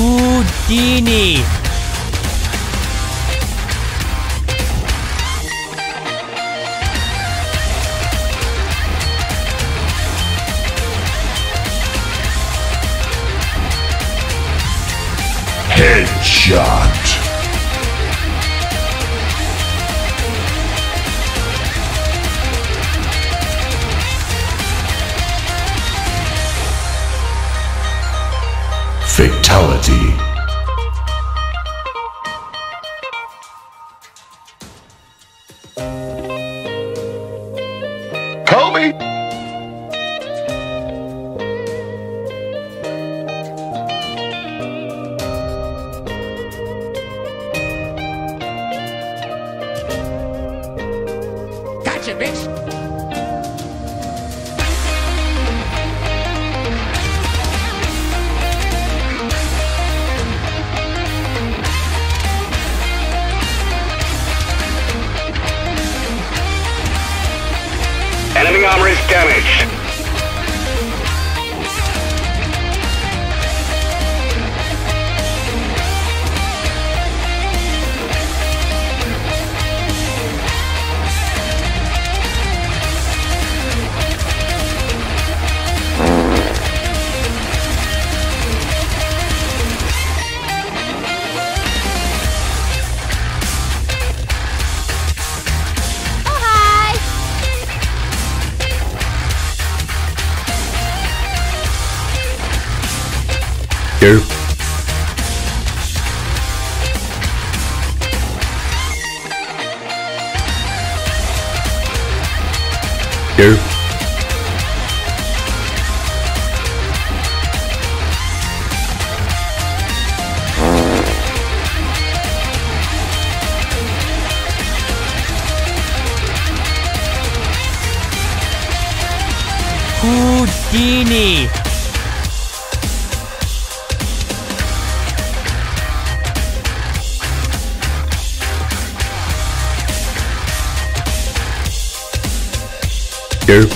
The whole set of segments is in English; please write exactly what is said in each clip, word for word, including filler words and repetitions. Houdini. Headshot. Fatality. Kobe. Gotcha, bitch. Armor is damaged. Here. Here. Houdini. Here. Here.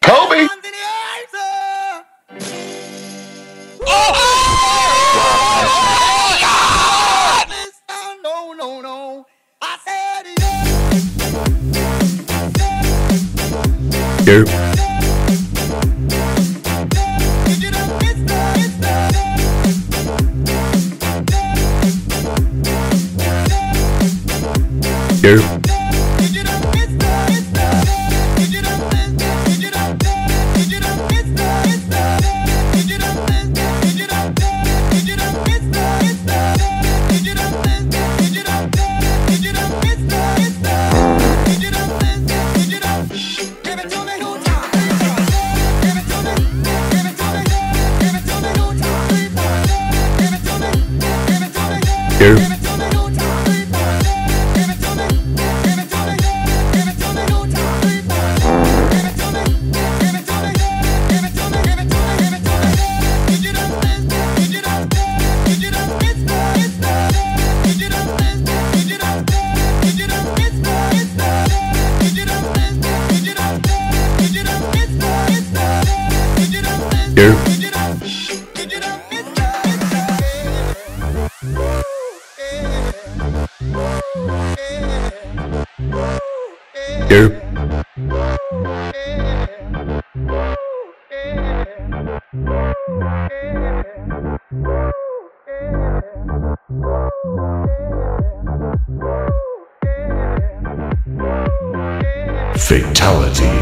Kobe. Here. Here. Here. Here. Here. Fatality.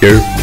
Here.